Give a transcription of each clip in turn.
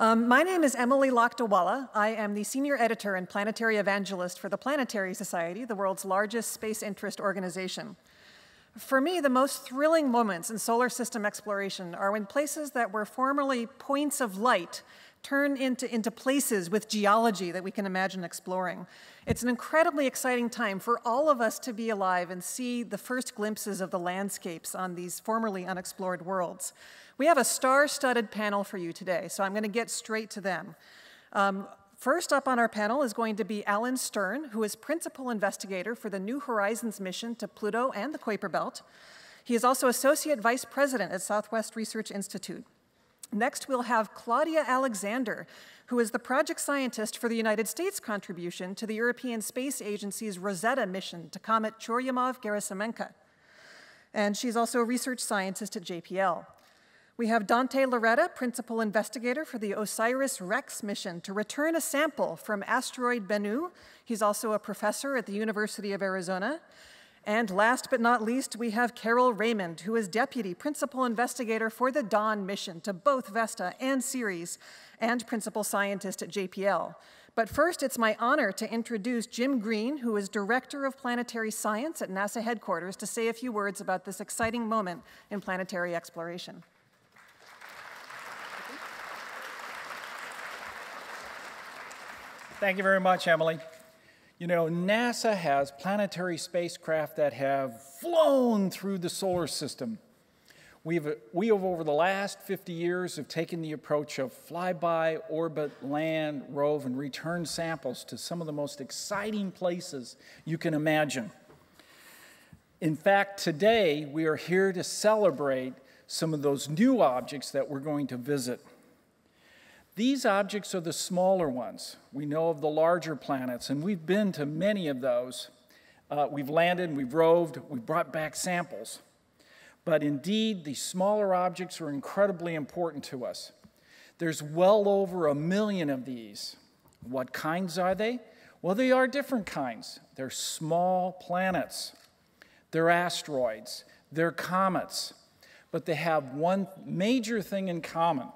My name is Emily Lakdawalla. I am the senior editor and planetary evangelist for the Planetary Society, the world's largest space interest organization. For me, the most thrilling moments in solar system exploration are when places that were formerly points of light turn into places with geology that we can imagine exploring. It's an incredibly exciting time for all of us to be alive and see the first glimpses of the landscapes on these formerly unexplored worlds. We have a star-studded panel for you today, so I'm going to get straight to them. First up on our panel is going to be Alan Stern, who is principal investigator for the New Horizons mission to Pluto and the Kuiper Belt. He is also associate vice president at Southwest Research Institute. Next, we'll have Claudia Alexander, who is the project scientist for the United States contribution to the European Space Agency's Rosetta mission to comet Churyumov-Gerasimenka. And she's also a research scientist at JPL. We have Dante Lauretta, principal investigator for the OSIRIS-REx mission to return a sample from asteroid Bennu. He's also a professor at the University of Arizona. And last but not least, we have Carol Raymond, who is deputy principal investigator for the Dawn mission to both Vesta and Ceres, and principal scientist at JPL. But first, it's my honor to introduce Jim Green, who is director of planetary science at NASA headquarters, to say a few words about this exciting moment in planetary exploration. Thank you very much, Emily. You know, NASA has planetary spacecraft that have flown through the solar system. We have over the last 50 years, have taken the approach of flyby, orbit, land, rove, and return samples to some of the most exciting places you can imagine. In fact, today, we are here to celebrate some of those new objects that we're going to visit. These objects are the smaller ones. We know of the larger planets, and we've been to many of those. We've landed, we've roved, we've brought back samples. But indeed, the smaller objects are incredibly important to us. There's well over 1 million of these. What kinds are they? Well, they are different kinds. They're small planets. They're asteroids. They're comets. But they have one major thing in common.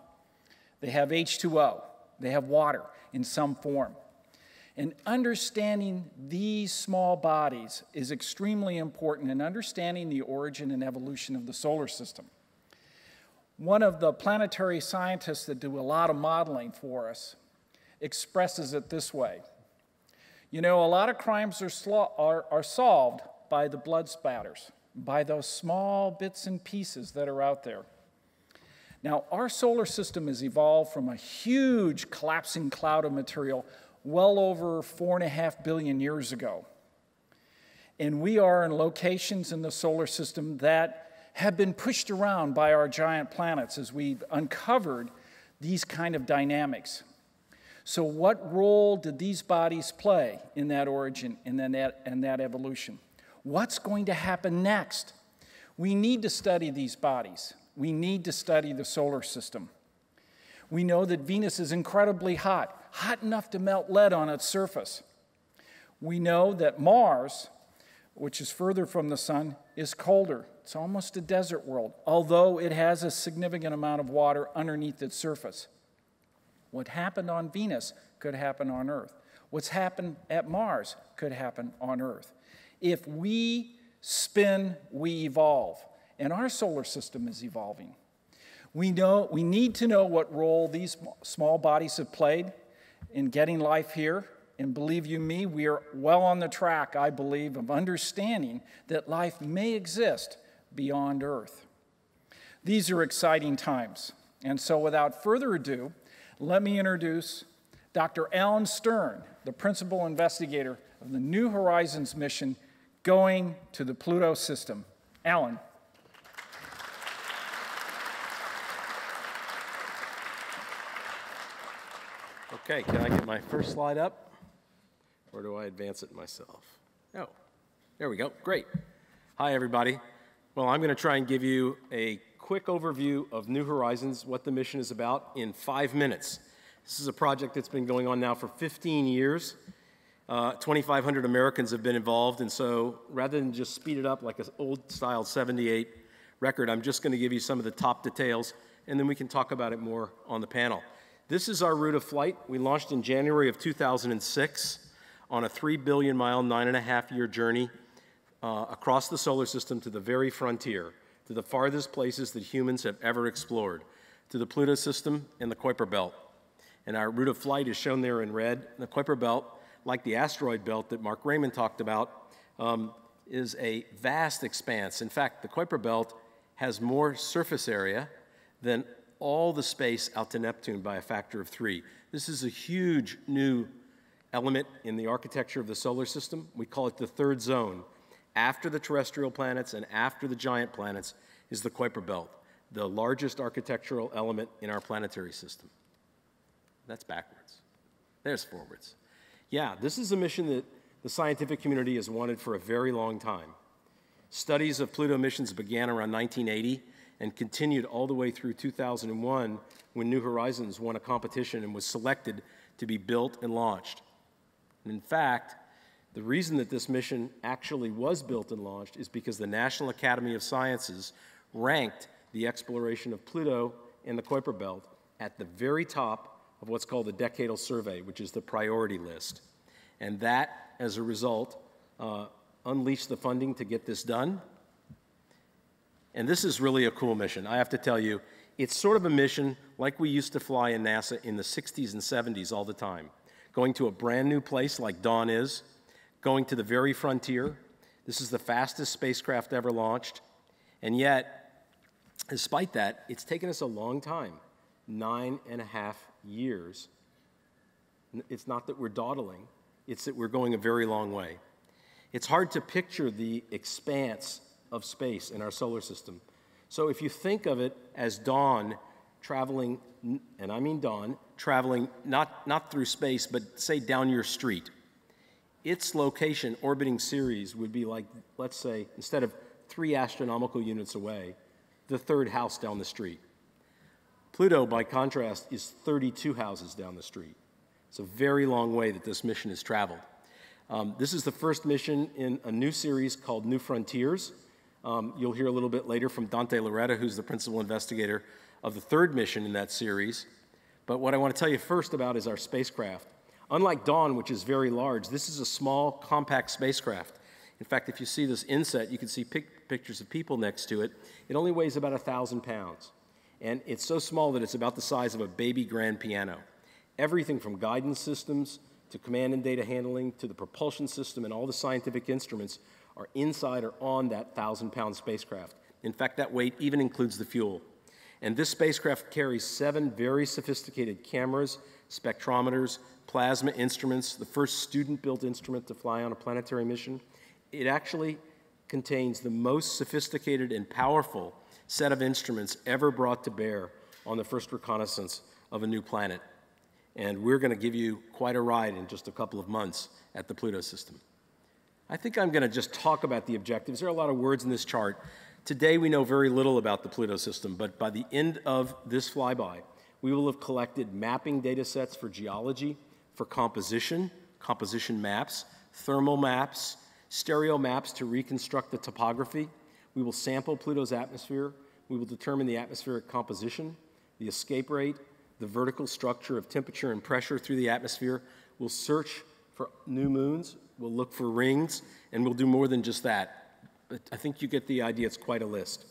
They have H2O, they have water in some form. And understanding these small bodies is extremely important in understanding the origin and evolution of the solar system. One of the planetary scientists that do a lot of modeling for us expresses it this way. You know, a lot of crimes are solved by the blood spatters, by those small bits and pieces that are out there. Now, our solar system has evolved from a huge collapsing cloud of material well over 4.5 billion years ago. And we are in locations in the solar system that have been pushed around by our giant planets as we've uncovered these kind of dynamics. So what role did these bodies play in that origin and in that evolution? What's going to happen next? We need to study these bodies. We need to study the solar system. We know that Venus is incredibly hot, hot enough to melt lead on its surface. We know that Mars, which is further from the sun, is colder. It's almost a desert world, although it has a significant amount of water underneath its surface. What happened on Venus could happen on Earth. What's happened at Mars could happen on Earth. If we spin, we evolve. And our solar system is evolving. We need to know what role these small bodies have played in getting life here. And believe you me, we are well on the track, I believe, of understanding that life may exist beyond Earth. These are exciting times. And so without further ado, let me introduce Dr. Alan Stern, the principal investigator of the New Horizons mission going to the Pluto system. Alan. Okay, can I get my first slide up? Or do I advance it myself? Oh, there we go, great. Hi, everybody. Well, I'm gonna try and give you a quick overview of New Horizons, what the mission is about, in 5 minutes. This is a project that's been going on now for 15 years. 2,500 Americans have been involved, and so rather than just speed it up like an old-style 78 record, I'm just gonna give you some of the top details, and then we can talk about it more on the panel. This is our route of flight. We launched in January of 2006 on a 3 billion mile, 9.5 year journey across the solar system to the very frontier, to the farthest places that humans have ever explored, to the Pluto system and the Kuiper Belt. And our route of flight is shown there in red. The Kuiper Belt, like the asteroid belt that Mike Drake talked about, is a vast expanse. In fact, the Kuiper Belt has more surface area than all the space out to Neptune by a factor of 3. This is a huge new element in the architecture of the solar system. We call it the third zone. After the terrestrial planets and after the giant planets is the Kuiper Belt, the largest architectural element in our planetary system. That's backwards. There's forwards. Yeah, this is a mission that the scientific community has wanted for a very long time. Studies of Pluto missions began around 1980 and continued all the way through 2001 when New Horizons won a competition and was selected to be built and launched. And in fact, the reason that this mission actually was built and launched is because the National Academy of Sciences ranked the exploration of Pluto and the Kuiper Belt at the very top of what's called the Decadal Survey, which is the priority list. And that, as a result, unleashed the funding to get this done. And this is really a cool mission. I have to tell you, it's sort of a mission like we used to fly in NASA in the 60s and 70s all the time, going to a brand new place like Dawn is, going to the very frontier. This is the fastest spacecraft ever launched. And yet, despite that, it's taken us a long time, 9.5 years. It's not that we're dawdling, it's that we're going a very long way. It's hard to picture the expanse of space in our solar system. So if you think of it as Dawn traveling, and I mean Dawn, traveling not through space, but say down your street, its location orbiting Ceres would be like, let's say, instead of 3 astronomical units away, the 3rd house down the street. Pluto, by contrast, is 32 houses down the street. It's a very long way that this mission has traveled. This is the first mission in a new series called New Frontiers. You'll hear a little bit later from Dante Lauretta, who's the principal investigator of the 3rd mission in that series. But what I want to tell you first about is our spacecraft. Unlike Dawn, which is very large, this is a small, compact spacecraft. In fact, if you see this inset, you can see pictures of people next to it. It only weighs about 1,000 pounds. And it's so small that it's about the size of a baby grand piano. Everything from guidance systems to command and data handling to the propulsion system and all the scientific instruments are inside or on that 1,000-pound spacecraft. In fact, that weight even includes the fuel. And this spacecraft carries 7 very sophisticated cameras, spectrometers, plasma instruments, the first student-built instrument to fly on a planetary mission. It actually contains the most sophisticated and powerful set of instruments ever brought to bear on the first reconnaissance of a new planet. And we're going to give you quite a ride in just a couple of months at the Pluto system. I think I'm going to just talk about the objectives. There are a lot of words in this chart. Today we know very little about the Pluto system, but by the end of this flyby, we will have collected mapping data sets for geology, for composition maps, thermal maps, stereo maps to reconstruct the topography. We will sample Pluto's atmosphere. We will determine the atmospheric composition, the escape rate, the vertical structure of temperature and pressure through the atmosphere. We'll search for new moons. We'll look for rings. And we'll do more than just that. But I think you get the idea. It's quite a list.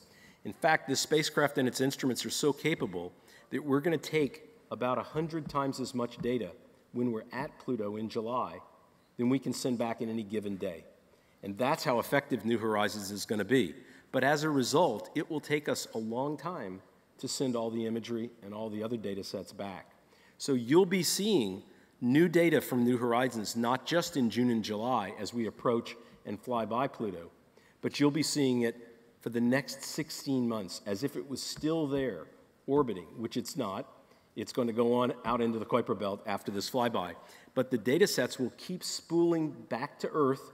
In fact, this spacecraft and its instruments are so capable that we're going to take about 100 times as much data when we're at Pluto in July than we can send back in any given day. And that's how effective New Horizons is going to be. But as a result, it will take us a long time to send all the imagery and all the other data sets back. So you'll be seeing new data from New Horizons, not just in June and July as we approach and fly by Pluto, but you'll be seeing it for the next 16 months as if it was still there orbiting, which it's not. It's going to go on out into the Kuiper Belt after this flyby. But the data sets will keep spooling back to Earth,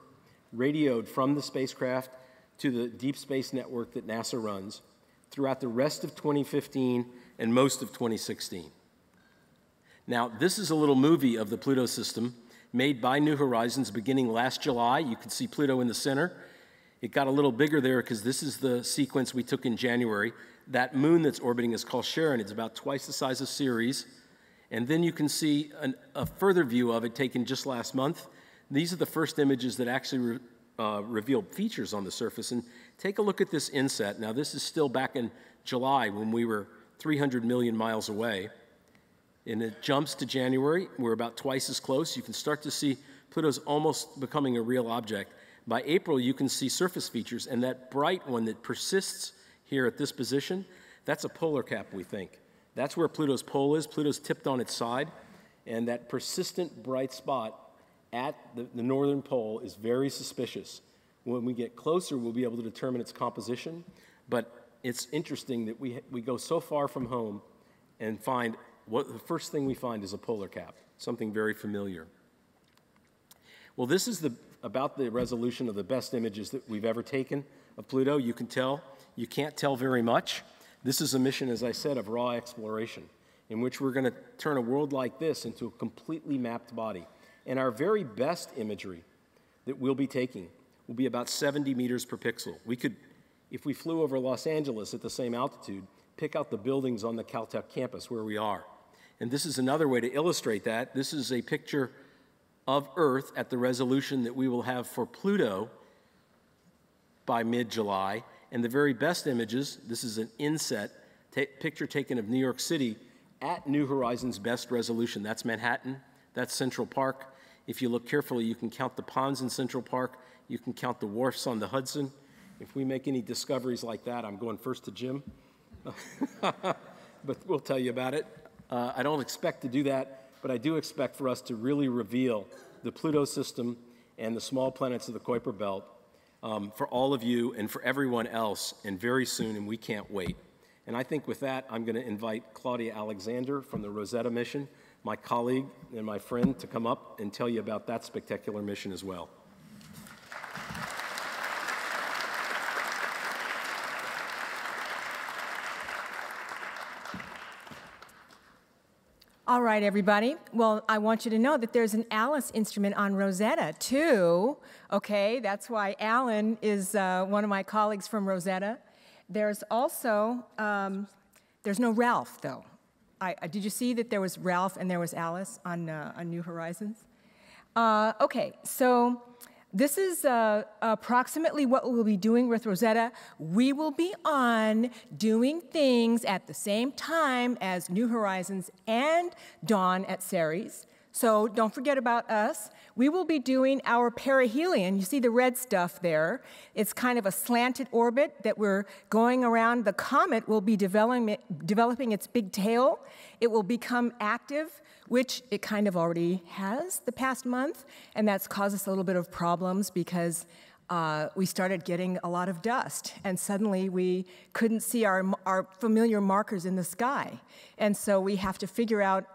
radioed from the spacecraft to the deep space network that NASA runs throughout the rest of 2015 and most of 2016. Now, this is a little movie of the Pluto system made by New Horizons beginning last July. You can see Pluto in the center. It got a little bigger there because this is the sequence we took in January. That moon that's orbiting is called Charon. It's about twice the size of Ceres. And then you can see a further view of it taken just last month. These are the first images that actually reveal features on the surface. And take a look at this inset. Now, this is still back in July when we were 300 million miles away. And it jumps to January. We're about twice as close. You can start to see Pluto's almost becoming a real object. By April, you can see surface features. And that bright one that persists here at this position, that's a polar cap, we think. That's where Pluto's pole is. Pluto's tipped on its side, and that persistent bright spot at the northern pole is very suspicious. When we get closer, we'll be able to determine its composition, but it's interesting that we go so far from home and find what the first thing we find is a polar cap, something very familiar. Well, this is about the resolution of the best images that we've ever taken of Pluto. You can tell, you can't tell very much. This is a mission, as I said, of raw exploration, in which we're going to turn a world like this into a completely mapped body. And our very best imagery that we'll be taking will be about 70 meters per pixel. We could, if we flew over Los Angeles at the same altitude, pick out the buildings on the Caltech campus where we are. And this is another way to illustrate that. This is a picture of Earth at the resolution that we will have for Pluto by mid-July. And the very best images, this is an inset picture taken of New York City at New Horizons' best resolution. That's Manhattan. That's Central Park. If you look carefully, you can count the ponds in Central Park. You can count the wharfs on the Hudson. If we make any discoveries like that, I'm going first to Jim. But we'll tell you about it. I don't expect to do that, but I do expect for us to really reveal the Pluto system and the small planets of the Kuiper Belt for all of you and for everyone else, and very soon, and we can't wait. And I think with that, I'm going to invite Claudia Alexander from the Rosetta mission, my colleague and my friend, to come up and tell you about that spectacular mission as well. All right, everybody. Well, I want you to know that there's an ALICE instrument on Rosetta, too. Okay, that's why Alan is one of my colleagues from Rosetta. There's also, there's no Ralph, though. Did you see that there was Ralph and there was ALICE on New Horizons? Okay, so this is approximately what we'll be doing with Rosetta. We will be on doing things at the same time as New Horizons and Dawn at Ceres. So don't forget about us. We will be doing our perihelion. You see the red stuff there. It's kind of a slanted orbit that we're going around. The comet will be developing its big tail. It will become active, which it kind of already has the past month, and that's caused us a little bit of problems because we started getting a lot of dust, and suddenly we couldn't see our familiar markers in the sky. And so we have to figure out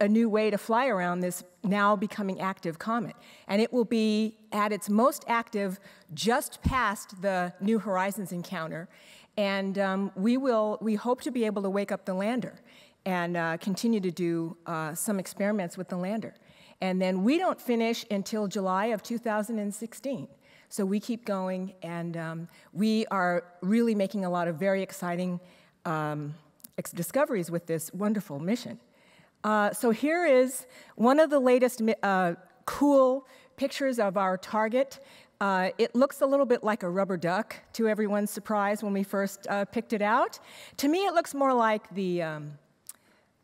a new way to fly around this now becoming active comet. And it will be at its most active just past the New Horizons encounter. And we hope to be able to wake up the lander and continue to do some experiments with the lander. And then we don't finish until July of 2016. So we keep going, and we are really making a lot of very exciting discoveries with this wonderful mission. So here is one of the latest cool pictures of our target. It looks a little bit like a rubber duck, to everyone's surprise, when we first picked it out. To me, it looks more like the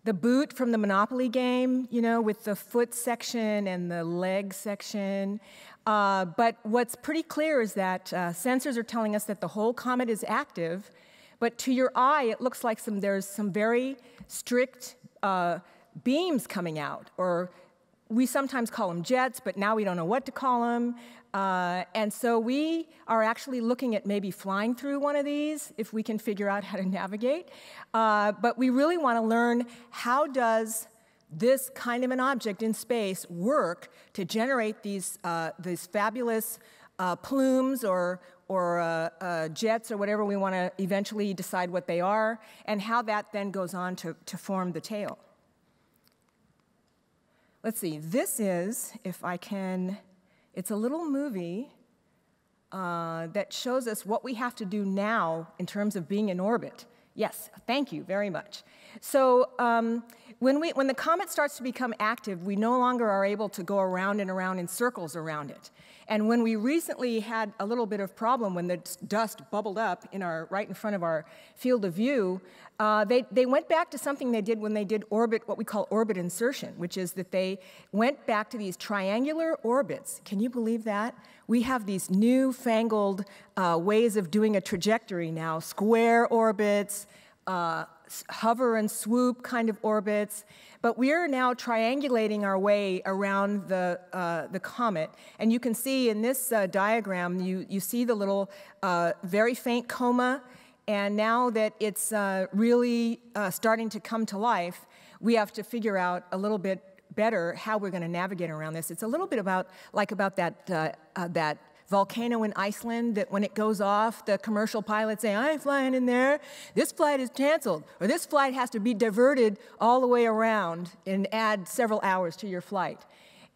boot from the Monopoly game, you know, with the foot section and the leg section. But what's pretty clear is that sensors are telling us that the whole comet is active, but to your eye, it looks like there's some very strict beams coming out, or we sometimes call them jets, but now we don't know what to call them. And so we are actually looking at maybe flying through one of these if we can figure out how to navigate. But we really want to learn, how does this kind of an object in space work to generate these fabulous plumes or jets or whatever we want to eventually decide what they are, and how that then goes on to form the tail. Let's see, this is, if I can, it's a little movie that shows us what we have to do now in terms of being in orbit Yes, thank you very much. So when the comet starts to become active, we no longer are able to go around and around in circles around it. And when we recently had a little bit of problem when the dust bubbled up in our, right in front of our field of view, they went back to something they did when they did orbit, what we call orbit insertion, which is that they went back to these triangular orbits. Can you believe that? We have these newfangled ways of doing a trajectory now, square orbits, hover and swoop kind of orbits, but we're now triangulating our way around the comet. And you can see in this diagram, you see the little very faint coma, and now that it's really starting to come to life, we have to figure out a little bit better how we're going to navigate around this. It's a little bit about that that volcano in Iceland that when it goes off, the commercial pilots say, I ain't flying in there, this flight is canceled, or this flight has to be diverted all the way around and add several hours to your flight.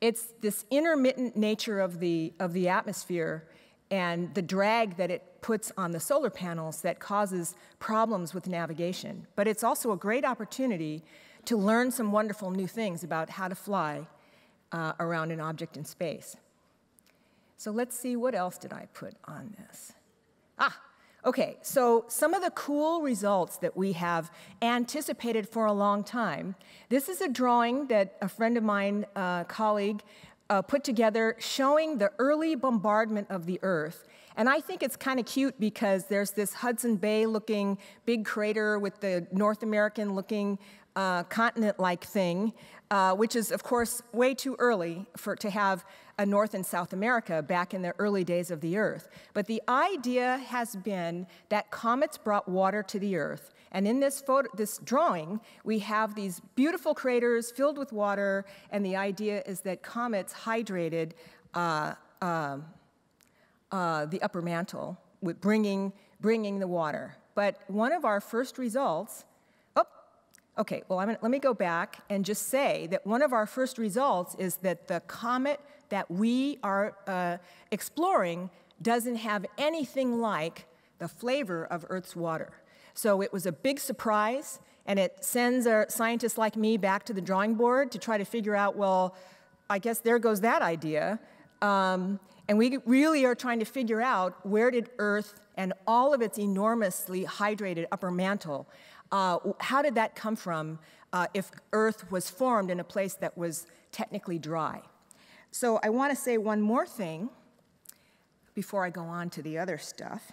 It's this intermittent nature of the atmosphere and the drag that it puts on the solar panels that causes problems with navigation. But it's also a great opportunity to learn some wonderful new things about how to fly around an object in space. So let's see, what else did I put on this? Ah, okay, so some of the cool results that we have anticipated for a long time. This is a drawing that a friend of mine, colleague, put together showing the early bombardment of the Earth. And I think it's kind of cute because there's this Hudson Bay-looking big crater with the North American-looking continent-like thing, which is, of course, way too early to have a North and South America back in the early days of the Earth. But the idea has been that comets brought water to the Earth. And in this drawing, we have these beautiful craters filled with water, and the idea is that comets hydrated the upper mantle, with bringing the water. But one of our first results... Okay, well, let me go back and just say that one of our first results is that the comet that we are exploring doesn't have anything like the flavor of Earth's water. So it was a big surprise, and it sends scientists like me back to the drawing board to try to figure out, well, I guess there goes that idea. And we really are trying to figure out where did Earth and all of its enormously hydrated upper mantle, how did that come from if Earth was formed in a place that was technically dry? So I want to say one more thing before I go on to the other stuff.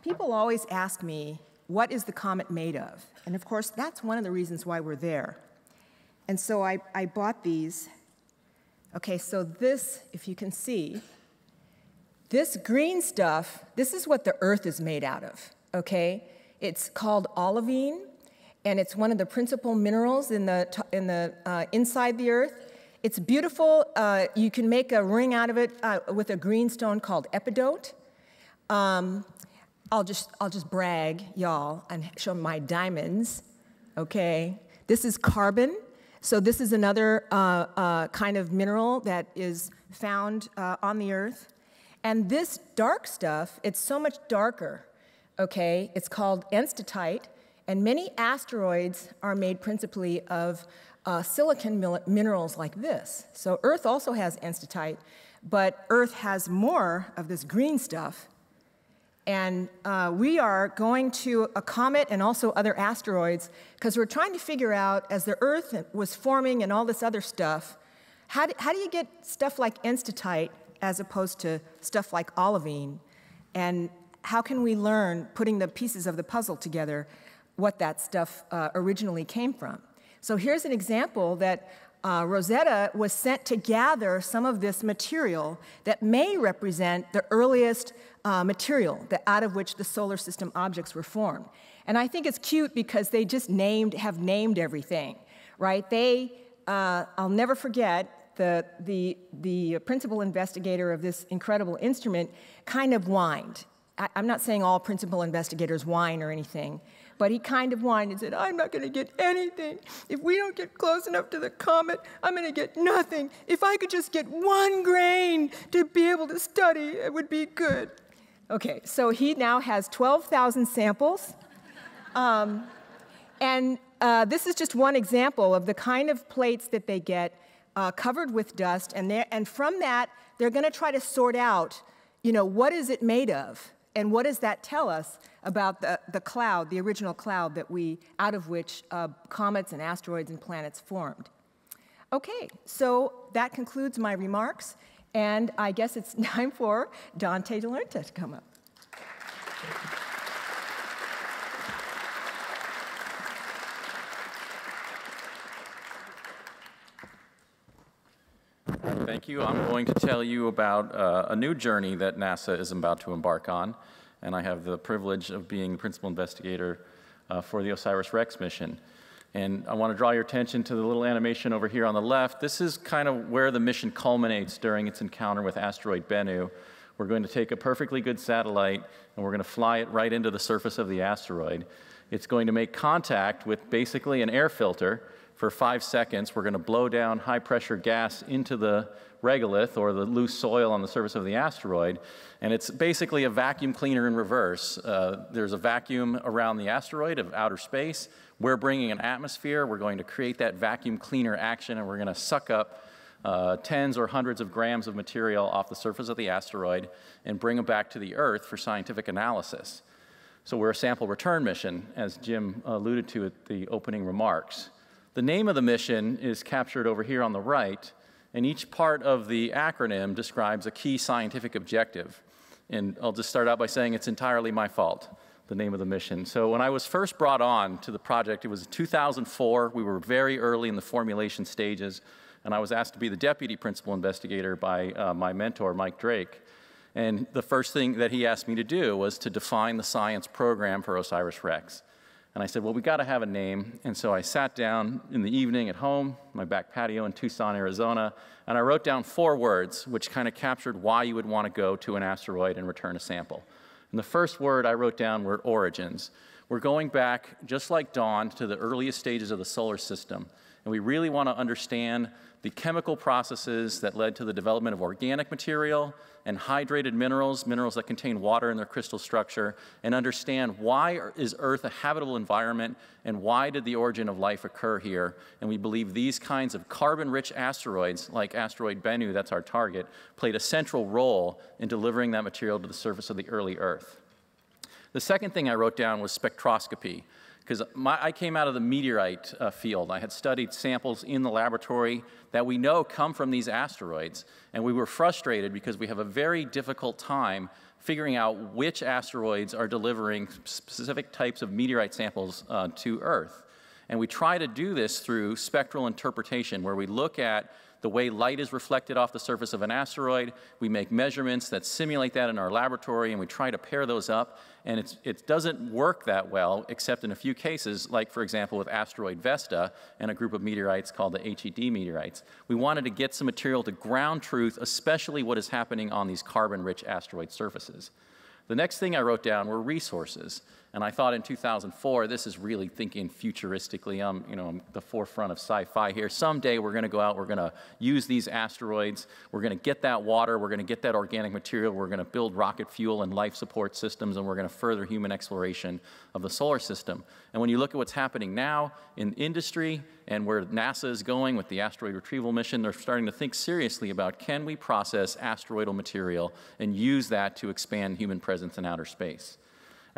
People always ask me, what is the comet made of? And of course, that's one of the reasons why we're there. And so I bought these. Okay, so this, if you can see, this green stuff, this is what the Earth is made out of, okay? It's called olivine, and it's one of the principal minerals inside the Earth. It's beautiful. You can make a ring out of it with a green stone called epidote. I'll just brag, y'all, and show my diamonds. Okay, this is carbon. So this is another kind of mineral that is found on the Earth. And this dark stuff, it's so much darker. Okay, it's called enstatite, and many asteroids are made principally of silicon minerals like this. So Earth also has enstatite, but Earth has more of this green stuff. And we are going to a comet and also other asteroids because we're trying to figure out, as the Earth was forming and all this other stuff, how do you get stuff like enstatite as opposed to stuff like olivine? And how can we learn, putting the pieces of the puzzle together, what that stuff originally came from? So here's an example that Rosetta was sent to gather some of this material that may represent the earliest material out of which the solar system objects were formed. And I think it's cute because they just have named everything, right? They, I'll never forget, the principal investigator of this incredible instrument kind of whined. I'm not saying all principal investigators whine or anything, but he kind of whined and said, I'm not going to get anything. If we don't get close enough to the comet, I'm going to get nothing. If I could just get one grain to be able to study, it would be good. Okay, so he now has 12,000 samples This is just one example of the kind of plates that they get covered with dust, and from that, they're going to try to sort out, you know, what is it made of, and what does that tell us about the cloud, the original cloud that out of which comets and asteroids and planets formed. Okay, so that concludes my remarks, and I guess it's time for Dante Lauretta to come up. Thank you. I'm going to tell you about a new journey that NASA is about to embark on, and I have the privilege of being the principal investigator for the OSIRIS-REx mission. And I want to draw your attention to the little animation over here on the left. This is kind of where the mission culminates during its encounter with asteroid Bennu. We're going to take a perfectly good satellite, and we're going to fly it right into the surface of the asteroid. It's going to make contact with basically an air filter. For 5 seconds, we're going to blow down high-pressure gas into the regolith, or the loose soil on the surface of the asteroid, and it's basically a vacuum cleaner in reverse. There's a vacuum around the asteroid of outer space. We're bringing an atmosphere. We're going to create that vacuum cleaner action, and we're going to suck up tens or hundreds of grams of material off the surface of the asteroid and bring them back to the Earth for scientific analysis. So we're a sample return mission, as Jim alluded to at the opening remarks. The name of the mission is captured over here on the right, and each part of the acronym describes a key scientific objective. And I'll just start out by saying it's entirely my fault, the name of the mission. So when I was first brought on to the project, it was 2004. We were very early in the formulation stages, and I was asked to be the deputy principal investigator by my mentor, Mike Drake. And the first thing that he asked me to do was to define the science program for OSIRIS-REx. And I said, well, we got to have a name. And so I sat down in the evening at home, my back patio in Tucson, Arizona, and I wrote down 4 words, which kind of captured why you would want to go to an asteroid and return a sample. And the first word I wrote down were origins. We're going back, just like Dawn, to the earliest stages of the solar system. And we really want to understand the chemical processes that led to the development of organic material and hydrated minerals, minerals that contain water in their crystal structure, and understand why is Earth a habitable environment and why did the origin of life occur here. And we believe these kinds of carbon-rich asteroids, like asteroid Bennu, that's our target, played a central role in delivering that material to the surface of the early Earth. The second thing I wrote down was spectroscopy, because I came out of the meteorite field. I had studied samples in the laboratory that we know come from these asteroids, and we were frustrated because we have a very difficult time figuring out which asteroids are delivering specific types of meteorite samples to Earth. And we try to do this through spectral interpretation, where we look at the way light is reflected off the surface of an asteroid. We make measurements that simulate that in our laboratory, and we try to pair those up. And it doesn't work that well, except in a few cases, like, for example, with asteroid Vesta and a group of meteorites called the HED meteorites. We wanted to get some material to ground truth, especially what is happening on these carbon-rich asteroid surfaces. The next thing I wrote down were resources. And I thought in 2004, this is really thinking futuristically. I'm the forefront of sci-fi here. Someday we're going to go out, we're going to use these asteroids, we're going to get that water, we're going to get that organic material, we're going to build rocket fuel and life support systems, and we're going to further human exploration of the solar system. And when you look at what's happening now in industry and where NASA is going with the asteroid retrieval mission, they're starting to think seriously about, can we process asteroidal material and use that to expand human presence in outer space?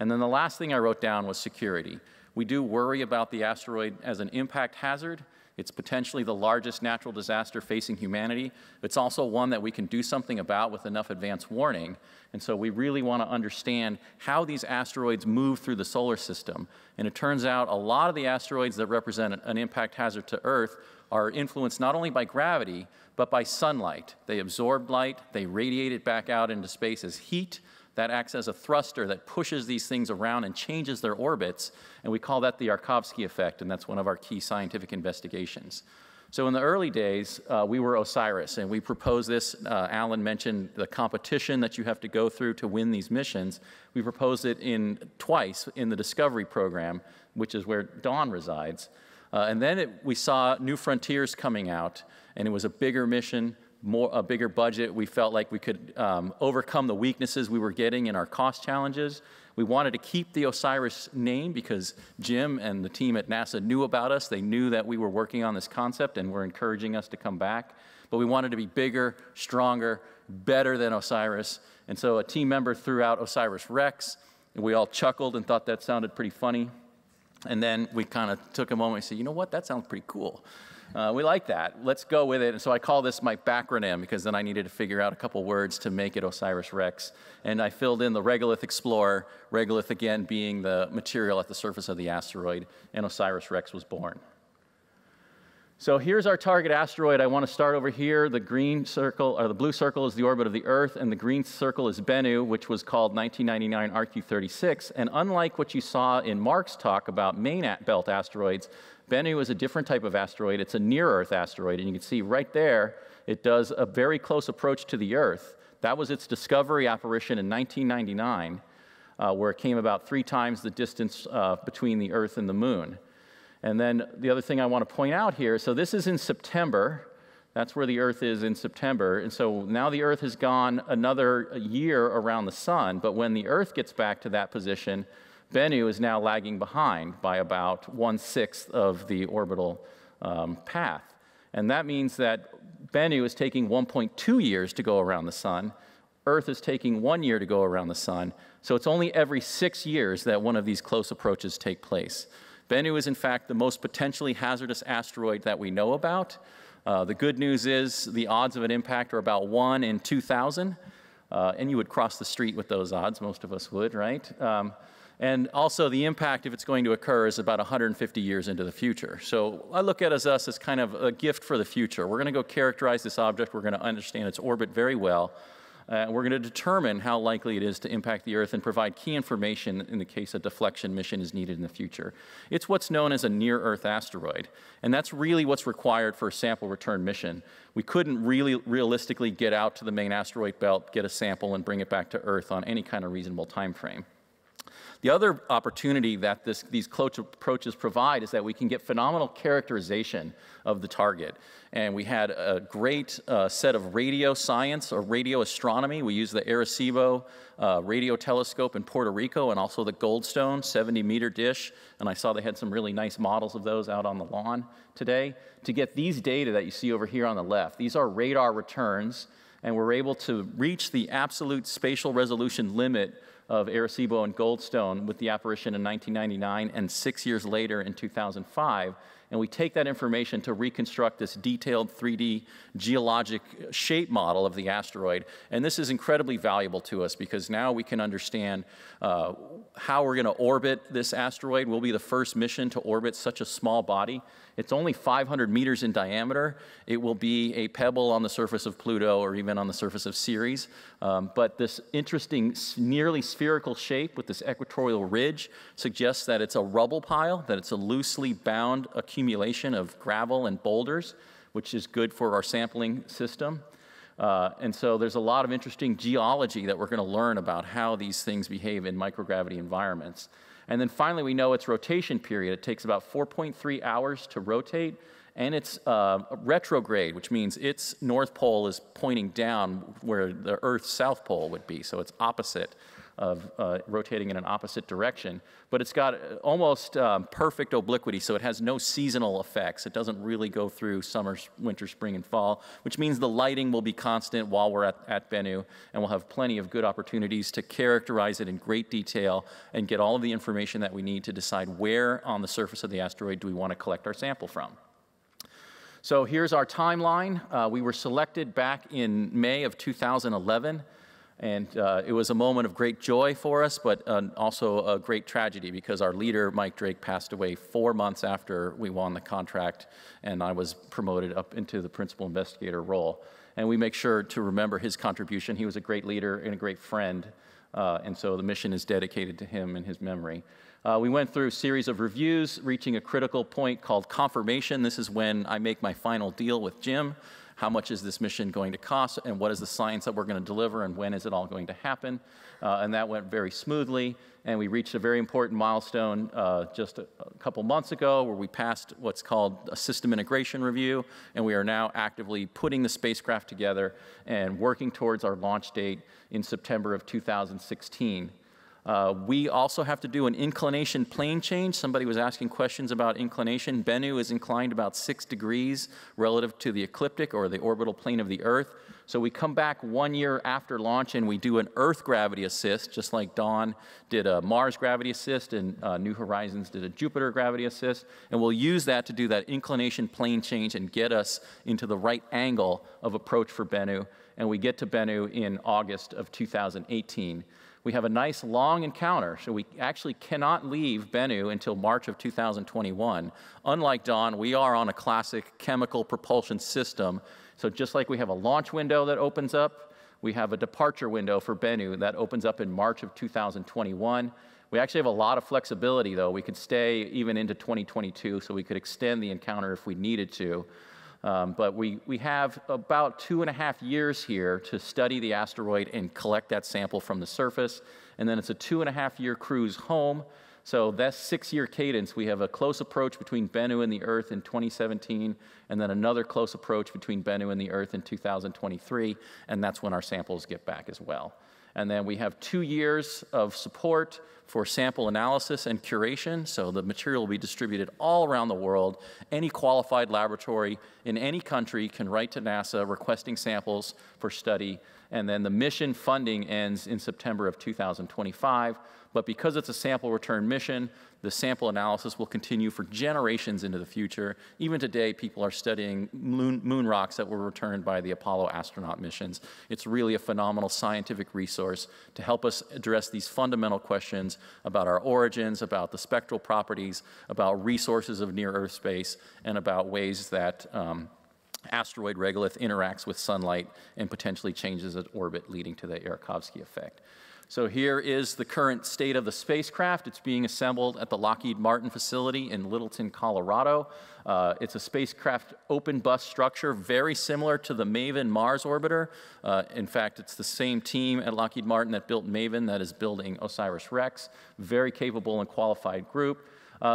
And then the last thing I wrote down was security. We do worry about the asteroid as an impact hazard. It's potentially the largest natural disaster facing humanity. It's also one that we can do something about with enough advance warning. And so we really want to understand how these asteroids move through the solar system. And it turns out a lot of the asteroids that represent an impact hazard to Earth are influenced not only by gravity, but by sunlight. They absorb light, they radiate it back out into space as heat. That acts as a thruster that pushes these things around and changes their orbits, and we call that the Yarkovsky effect, and that's one of our key scientific investigations. So in the early days, we were OSIRIS, and we proposed this. Alan mentioned the competition that you have to go through to win these missions. We proposed it twice in the Discovery program, which is where Dawn resides. And then we saw New Frontiers coming out, and it was a bigger mission, a bigger budget. We felt like we could overcome the weaknesses we were getting in our cost challenges. We wanted to keep the OSIRIS name because Jim and the team at NASA knew about us. They knew that we were working on this concept and were encouraging us to come back. But we wanted to be bigger, stronger, better than OSIRIS. And so a team member threw out OSIRIS-REx, and we all chuckled and thought that sounded pretty funny. And then we kind of took a moment and said, you know what, that sounds pretty cool. We like that. Let's go with it. And so I call this my backronym, because then I needed to figure out a couple words to make it OSIRIS-REx. And I filled in the regolith explorer, regolith again being the material at the surface of the asteroid, and OSIRIS-REx was born. So here's our target asteroid. I want to start over here. The green circle, or the blue circle, is the orbit of the Earth, and the green circle is Bennu, which was called 1999 RQ36. And unlike what you saw in Mark's talk about main belt asteroids, Bennu is a different type of asteroid. It's a near-Earth asteroid, and you can see right there, it does a very close approach to the Earth. That was its discovery apparition in 1999, where it came about 3 times the distance between the Earth and the Moon. And then the other thing I want to point out here, so this is in September. That's where the Earth is in September. And so now the Earth has gone another year around the Sun, but when the Earth gets back to that position, Bennu is now lagging behind by about 1/6 of the orbital path. And that means that Bennu is taking 1.2 years to go around the Sun. Earth is taking 1 year to go around the Sun. So it's only every 6 years that one of these close approaches take place. Bennu is, in fact, the most potentially hazardous asteroid that we know about. The good news is the odds of an impact are about 1 in 2,000. And you would cross the street with those odds. Most of us would, right? And also the impact, if it's going to occur, is about 150 years into the future. So I look at us as kind of a gift for the future. We're going to go characterize this object. We're going to understand its orbit very well. And we're going to determine how likely it is to impact the Earth and provide key information in the case a deflection mission is needed in the future. It's what's known as a near-Earth asteroid, and that's really what's required for a sample return mission. We couldn't really realistically get out to the main asteroid belt, get a sample, and bring it back to Earth on any kind of reasonable time frame. The other opportunity that these close approaches provide is that we can get phenomenal characterization of the target. And we had a great set of radio science or radio astronomy. We used the Arecibo radio telescope in Puerto Rico and also the Goldstone 70-meter dish. And I saw they had some really nice models of those out on the lawn today. To get these data that you see over here on the left, these are radar returns. And we're able to reach the absolute spatial resolution limit of Arecibo and Goldstone with the apparition in 1999 and 6 years later in 2005. And we take that information to reconstruct this detailed 3D geologic shape model of the asteroid. And this is incredibly valuable to us because now we can understand how we're going to orbit this asteroid. We'll be the first mission to orbit such a small body. It's only 500 meters in diameter. It will be a pebble on the surface of Pluto or even on the surface of Ceres. But this interesting nearly spherical shape with this equatorial ridge suggests that it's a rubble pile, that it's a loosely bound accumulation of gravel and boulders, which is good for our sampling system. And so there's a lot of interesting geology that we're going to learn about how these things behave in microgravity environments. And then finally, we know its rotation period. It takes about 4.3 hours to rotate, and it's retrograde, which means its north pole is pointing down where the Earth's south pole would be, so it's opposite of rotating in an opposite direction, but it's got almost perfect obliquity, so it has no seasonal effects. It doesn't really go through summer, winter, spring, and fall, which means the lighting will be constant while we're at Bennu, and we'll have plenty of good opportunities to characterize it in great detail and get all of the information that we need to decide where on the surface of the asteroid do we want to collect our sample from. So here's our timeline. We were selected back in May of 2011. And it was a moment of great joy for us, but also a great tragedy because our leader, Mike Drake, passed away 4 months after we won the contract, and I was promoted up into the principal investigator role. And we make sure to remember his contribution. He was a great leader and a great friend, and so the mission is dedicated to him and his memory. We went through a series of reviews, reaching a critical point called confirmation. This is when I make my final deal with Jim. How much is this mission going to cost, and what is the science that we're going to deliver, and when is it all going to happen? And that went very smoothly, and we reached a very important milestone just a couple months ago where we passed what's called a system integration review, and we are now actively putting the spacecraft together and working towards our launch date in September of 2016. We also have to do an inclination plane change. Somebody was asking questions about inclination. Bennu is inclined about 6 degrees relative to the ecliptic or the orbital plane of the Earth. So we come back 1 year after launch and we do an Earth gravity assist, just like Dawn did a Mars gravity assist and New Horizons did a Jupiter gravity assist. And we'll use that to do that inclination plane change and get us into the right angle of approach for Bennu. And we get to Bennu in August of 2018. We have a nice long encounter, so we actually cannot leave Bennu until March of 2021. Unlike Dawn, we are on a classic chemical propulsion system. So just like we have a launch window that opens up, we have a departure window for Bennu that opens up in March of 2021. We actually have a lot of flexibility, though. We could stay even into 2022, so we could extend the encounter if we needed to. But we have about 2.5 years here to study the asteroid and collect that sample from the surface. And then it's a 2.5-year cruise home. So that's 6-year cadence. We have a close approach between Bennu and the Earth in 2017, and then another close approach between Bennu and the Earth in 2023. And that's when our samples get back as well. And then we have 2 years of support for sample analysis and curation. So the material will be distributed all around the world. Any qualified laboratory in any country can write to NASA requesting samples for study. And then the mission funding ends in September of 2025. But because it's a sample return mission, the sample analysis will continue for generations into the future. Even today, people are studying moon rocks that were returned by the Apollo astronaut missions. It's really a phenomenal scientific resource to help us address these fundamental questions about our origins, about the spectral properties, about resources of near-Earth space, and about ways that asteroid regolith interacts with sunlight and potentially changes its orbit, leading to the Yarkovsky effect. So here is the current state of the spacecraft. It's being assembled at the Lockheed Martin facility in Littleton, Colorado. It's a spacecraft open bus structure, very similar to the MAVEN Mars orbiter. In fact, it's the same team at Lockheed Martin that built MAVEN that is building OSIRIS-REx. Very capable and qualified group.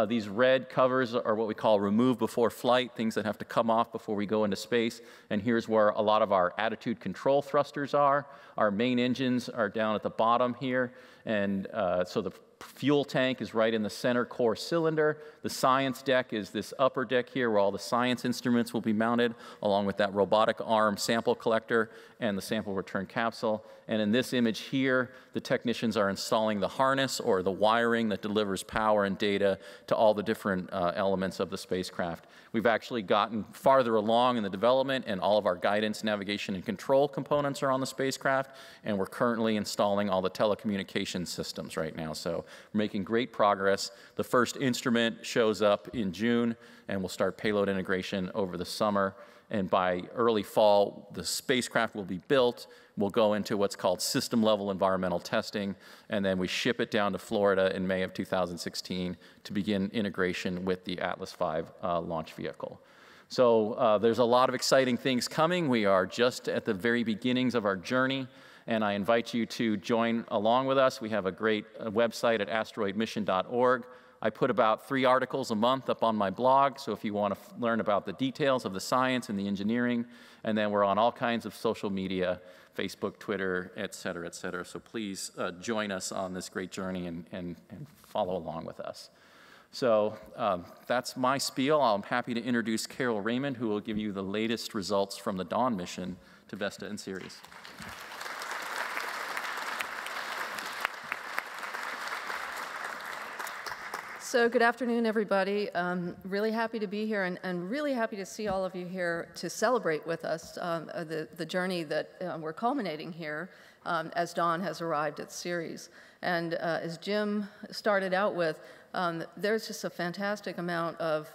These red covers are what we call remove before flight, things that have to come off before we go into space. And here's where a lot of our attitude control thrusters are. Our main engines are down at the bottom here. And so the fuel tank is right in the center core cylinder. The science deck is this upper deck here where all the science instruments will be mounted, along with that robotic arm sample collector and the sample return capsule. And in this image here, the technicians are installing the harness or the wiring that delivers power and data to all the different elements of the spacecraft. We've actually gotten farther along in the development, and all of our guidance, navigation, and control components are on the spacecraft, and we're currently installing all the telecommunications systems right now. So we're making great progress. The first instrument shows up in June, and we'll start payload integration over the summer. And by early fall, the spacecraft will be built. We'll go into what's called system-level environmental testing, and then we ship it down to Florida in May of 2016 to begin integration with the Atlas V launch vehicle. So there's a lot of exciting things coming. We are just at the very beginnings of our journey, and I invite you to join along with us. We have a great website at asteroidmission.org. I put about 3 articles a month up on my blog, so if you want to learn about the details of the science and the engineering, and then we're on all kinds of social media, Facebook, Twitter, et cetera, so please join us on this great journey and follow along with us. So that's my spiel. I'm happy to introduce Carol Raymond, who will give you the latest results from the Dawn mission to Vesta and Ceres. So good afternoon, everybody. Really happy to be here and really happy to see all of you here to celebrate with us the journey that we're culminating here as Dawn has arrived at Ceres. And as Jim started out with, there's just a fantastic amount of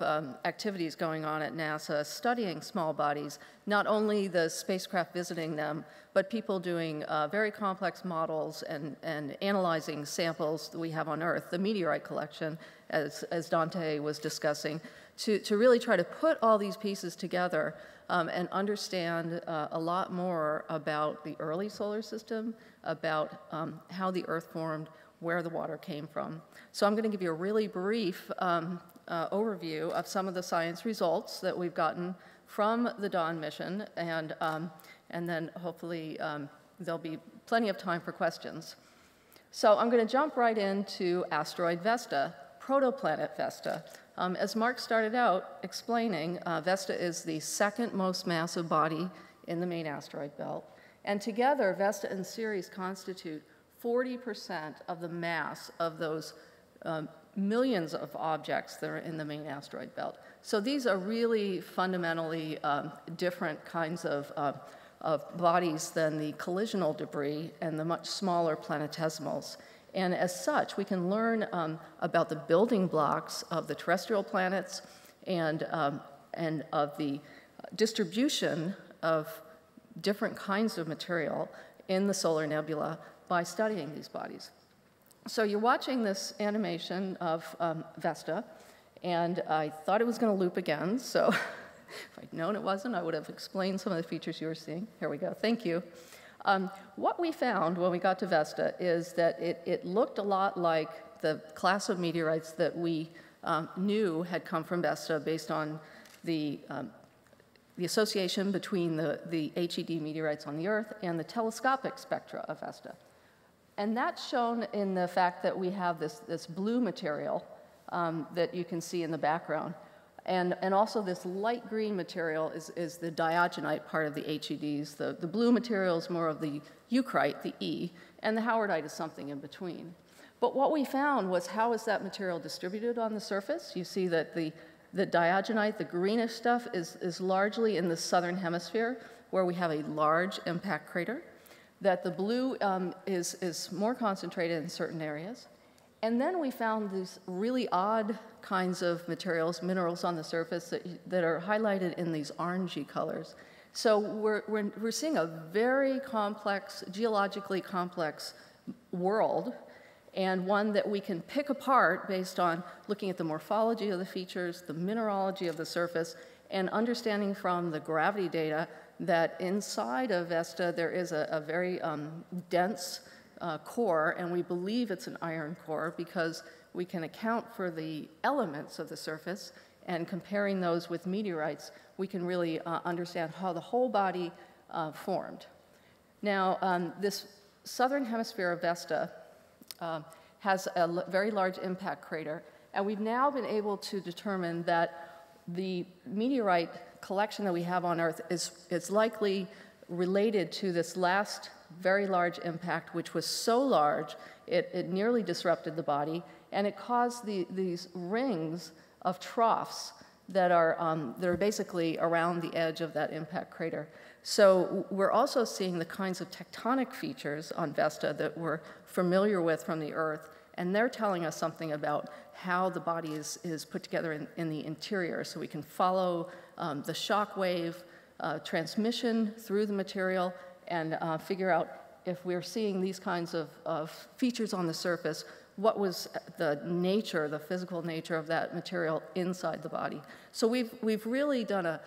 activities going on at NASA studying small bodies, not only the spacecraft visiting them, but people doing very complex models and analyzing samples that we have on Earth, the meteorite collection, as Dante was discussing, to really try to put all these pieces together and understand a lot more about the early solar system, about how the Earth formed, where the water came from. So I'm going to give you a really brief overview of some of the science results that we've gotten from the Dawn mission, and then hopefully there'll be plenty of time for questions. So I'm going to jump right into asteroid Vesta, protoplanet Vesta. As Mark started out explaining, Vesta is the second most massive body in the main asteroid belt. And together, Vesta and Ceres constitute 40% of the mass of those millions of objects that are in the main asteroid belt. So these are really fundamentally different kinds of bodies than the collisional debris and the much smaller planetesimals. And as such, we can learn about the building blocks of the terrestrial planets and of the distribution of different kinds of material in the solar nebula by studying these bodies. So you're watching this animation of Vesta, and I thought it was going to loop again, so if I'd known it wasn't, I would have explained some of the features you were seeing. Here we go. Thank you. What we found when we got to Vesta is that it looked a lot like the class of meteorites that we knew had come from Vesta based on the association between the HED meteorites on the Earth and the telescopic spectra of Vesta. And that's shown in the fact that we have this blue material that you can see in the background. And also this light green material is the diogenite part of the HEDs. The blue material is more of the eucrite, the E, and the howardite is something in between. But what we found was how is that material distributed on the surface? You see that the diogenite, the greenish stuff, is largely in the southern hemisphere where we have a large impact crater, that the blue is more concentrated in certain areas. And then we found these really odd kinds of materials, minerals on the surface that are highlighted in these orangey colors. So we're seeing a very complex, geologically complex world, and one that we can pick apart based on looking at the morphology of the features, the mineralogy of the surface, and understanding from the gravity data that inside of Vesta there is a very dense core, and we believe it's an iron core because we can account for the elements of the surface, and comparing those with meteorites, we can really understand how the whole body formed. Now, this southern hemisphere of Vesta has a very large impact crater, and we've now been able to determine that the meteorite collection that we have on Earth is likely related to this last very large impact, which was so large it nearly disrupted the body, and it caused these rings of troughs that are basically around the edge of that impact crater. So we're also seeing the kinds of tectonic features on Vesta that we're familiar with from the Earth, and they're telling us something about how the body is put together in the interior, so we can follow the shock wave transmission through the material and figure out if we're seeing these kinds of features on the surface, what was the nature, the physical nature of that material inside the body. So we've really done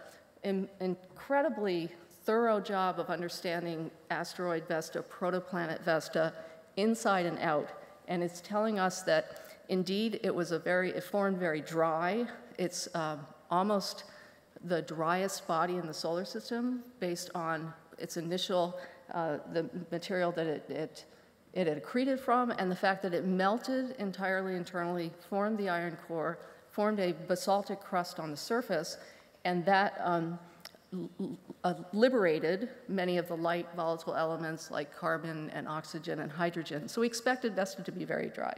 an incredibly thorough job of understanding asteroid Vesta, protoplanet Vesta, inside and out, and it's telling us that indeed it formed very dry. It's almost the driest body in the solar system based on its initial, the material that it had accreted from, and the fact that it melted entirely internally, formed the iron core, formed a basaltic crust on the surface, and that liberated many of the light volatile elements like carbon and oxygen and hydrogen. So we expected Vesta to be very dry.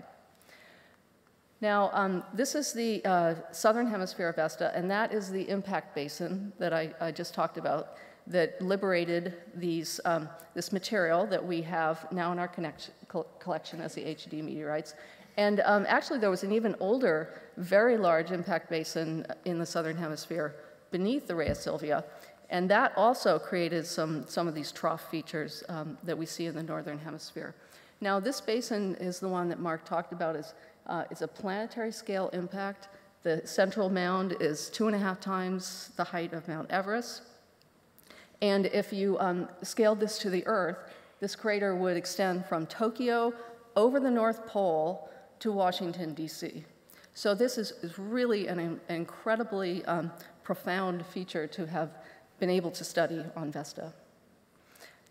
Now, this is the southern hemisphere of Vesta, and that is the impact basin that I just talked about, that liberated this material that we have now in our collection as the HED meteorites. And actually there was an even older, very large impact basin in the southern hemisphere beneath the Rhea Silvia, and that also created some of these trough features that we see in the northern hemisphere. Now this basin is the one that Mark talked about. It's a planetary scale impact. The central mound is 2.5 times the height of Mount Everest. And if you scaled this to the Earth, this crater would extend from Tokyo over the North Pole to Washington, D.C. So this is really an incredibly profound feature to have been able to study on Vesta.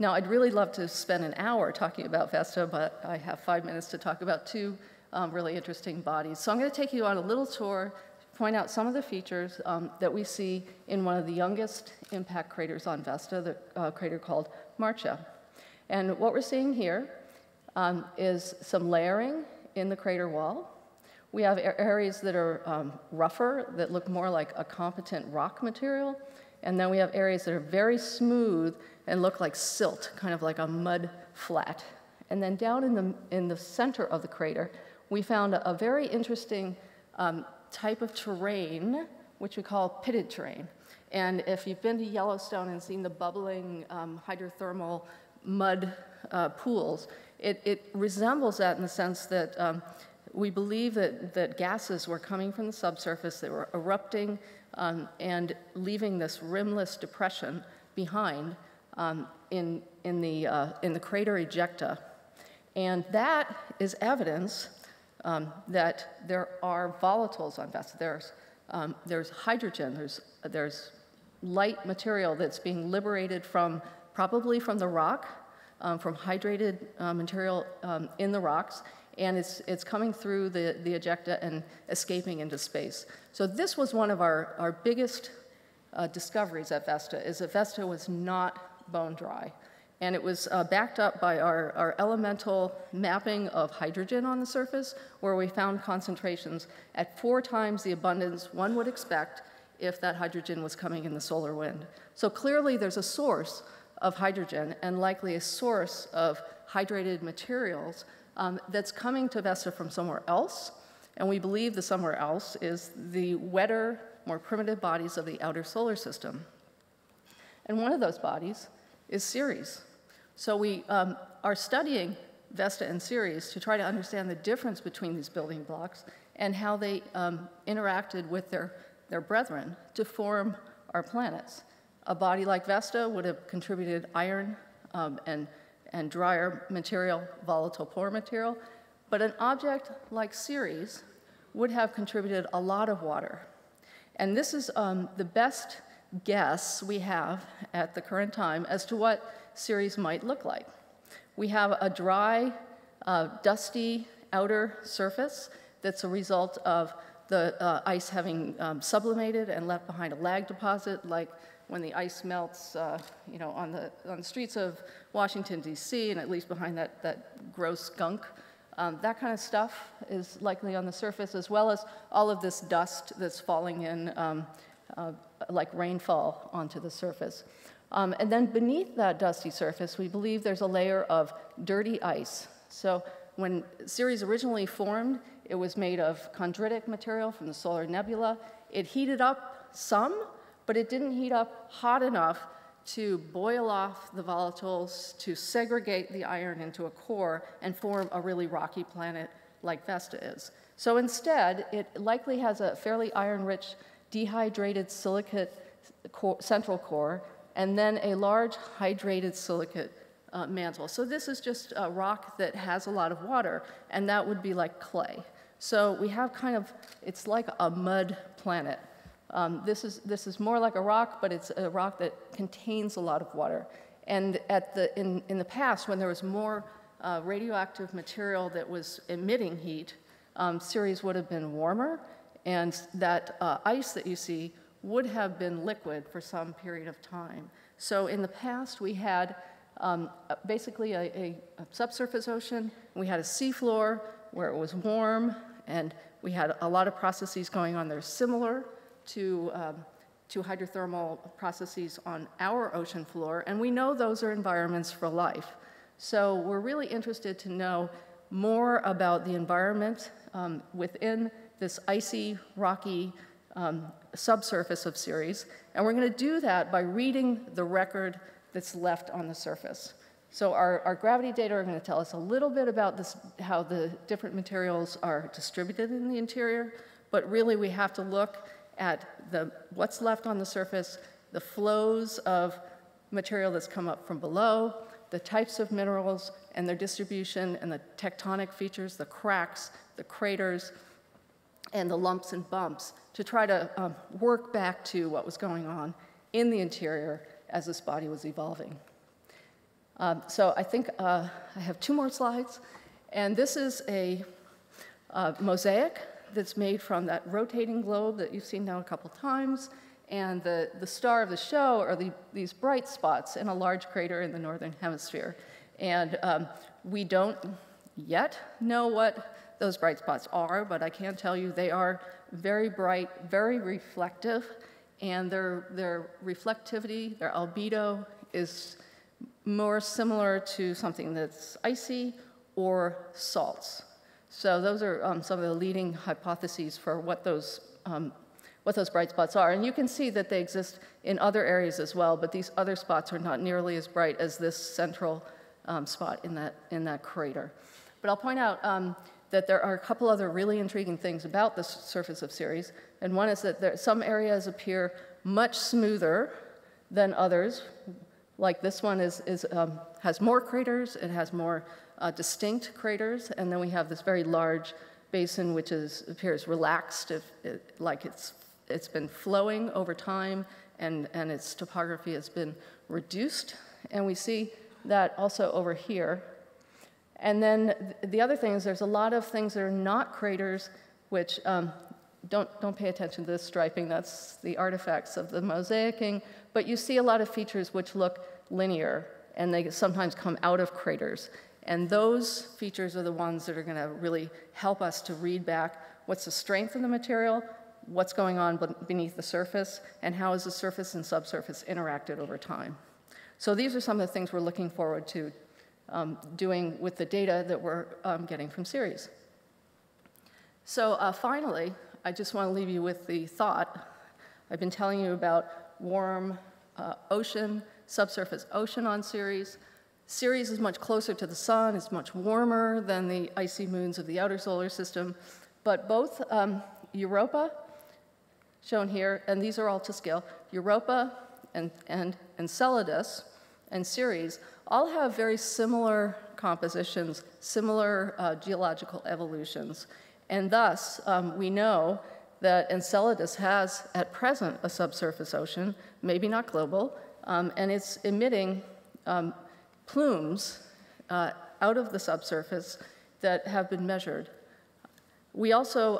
Now, I'd really love to spend an hour talking about Vesta, but I have 5 minutes to talk about two really interesting bodies. So I'm going to take you on a little tour, point out some of the features that we see in one of the youngest impact craters on Vesta, the crater called Marcia. And what we're seeing here is some layering in the crater wall. We have areas that are rougher, that look more like a competent rock material. And then we have areas that are very smooth and look like silt, kind of like a mud flat. And then down in the center of the crater, we found a very interesting type of terrain, which we call pitted terrain. And if you've been to Yellowstone and seen the bubbling hydrothermal mud pools, it resembles that in the sense that we believe that gases were coming from the subsurface, they were erupting and leaving this rimless depression behind in the crater ejecta. And that is evidence that there are volatiles on Vesta. There's hydrogen, there's light material that's being liberated from, probably from the rock, from hydrated material in the rocks, and it's coming through the ejecta and escaping into space. So this was one of our biggest discoveries at Vesta, is that Vesta was not bone dry. And it was backed up by our elemental mapping of hydrogen on the surface, where we found concentrations at 4 times the abundance one would expect if that hydrogen was coming in the solar wind. So clearly there's a source of hydrogen and likely a source of hydrated materials that's coming to Vesta from somewhere else, and we believe the somewhere else is the wetter, more primitive bodies of the outer solar system. And one of those bodies is Ceres. So we are studying Vesta and Ceres to try to understand the difference between these building blocks and how they interacted with their brethren to form our planets. A body like Vesta would have contributed iron and drier material, volatile poor material, but an object like Ceres would have contributed a lot of water. And this is the best guess we have at the current time as to what Ceres might look like. We have a dry, dusty outer surface that's a result of the ice having sublimated and left behind a lag deposit, like when the ice melts you know, on the streets of Washington, D.C., and it leaves behind that gross gunk. That kind of stuff is likely on the surface, as well as all of this dust that's falling in like rainfall onto the surface. And then beneath that dusty surface, we believe there's a layer of dirty ice. So when Ceres originally formed, it was made of chondritic material from the solar nebula. It heated up some, but it didn't heat up hot enough to boil off the volatiles, to segregate the iron into a core and form a really rocky planet like Vesta is. So instead, it likely has a fairly iron-rich, dehydrated silicate central core, and then a large hydrated silicate mantle. So this is just a rock that has a lot of water, and that would be like clay. So we have kind of, it's like a mud planet. This is more like a rock, but it's a rock that contains a lot of water. And in the past, when there was more radioactive material that was emitting heat, Ceres would have been warmer, and that ice that you see would have been liquid for some period of time. So in the past, we had basically a subsurface ocean. We had a seafloor where it was warm, and we had a lot of processes going on that are similar to hydrothermal processes on our ocean floor, and we know those are environments for life. So we're really interested to know more about the environment within this icy, rocky subsurface of Ceres, and we're going to do that by reading the record that's left on the surface. So our gravity data are going to tell us a little bit about this, how the different materials are distributed in the interior, but really we have to look at what's left on the surface, the flows of material that's come up from below, the types of minerals and their distribution, and the tectonic features, the cracks, the craters, and the lumps and bumps to try to work back to what was going on in the interior as this body was evolving. So I think I have two more slides. And this is a mosaic that's made from that rotating globe that you've seen now a couple times. And the star of the show are these bright spots in a large crater in the northern hemisphere. And we don't yet know what those bright spots are, but I can tell you they are very bright, very reflective, and their reflectivity, their albedo, is more similar to something that's icy or salts. So those are some of the leading hypotheses for what those bright spots are. And you can see that they exist in other areas as well, but these other spots are not nearly as bright as this central spot in that crater. But I'll point out that there are a couple other really intriguing things about the surface of Ceres. And one is that some areas appear much smoother than others. Like this one has more craters, it has more distinct craters, and then we have this very large basin which appears relaxed, like it's been flowing over time, and its topography has been reduced. And we see that also over here. And then the other thing is there's a lot of things that are not craters, which don't pay attention to this striping. That's the artifacts of the mosaicing. But you see a lot of features which look linear, and they sometimes come out of craters. And those features are the ones that are going to really help us to read back what's the strength of the material, what's going on beneath the surface, and how is the surface and subsurface interacted over time. So these are some of the things we're looking forward to doing with the data that we're getting from Ceres. So finally, I just want to leave you with the thought. I've been telling you about warm ocean, subsurface ocean on Ceres. Ceres is much closer to the sun, it's much warmer than the icy moons of the outer solar system, but both Europa, shown here, and these are all to scale, Europa and Enceladus and Ceres all have very similar compositions, similar geological evolutions, and thus we know that Enceladus has, at present, a subsurface ocean, maybe not global, and it's emitting plumes out of the subsurface that have been measured. We also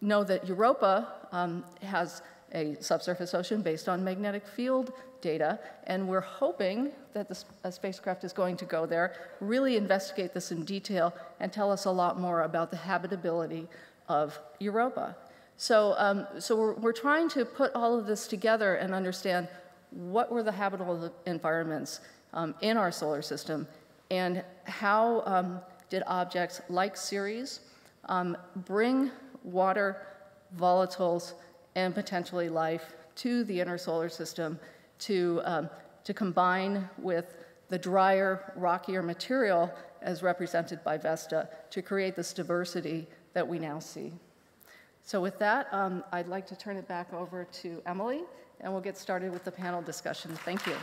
know that Europa has a subsurface ocean based on magnetic field data, and we're hoping that the spacecraft is going to go there, really investigate this in detail, and tell us a lot more about the habitability of Europa. So, we're trying to put all of this together and understand what were the habitable environments in our solar system, and how did objects like Ceres bring water, volatiles, and potentially life to the inner solar system to combine with the drier, rockier material as represented by Vesta to create this diversity that we now see. So with that, I'd like to turn it back over to Emily, and we'll get started with the panel discussion. Thank you.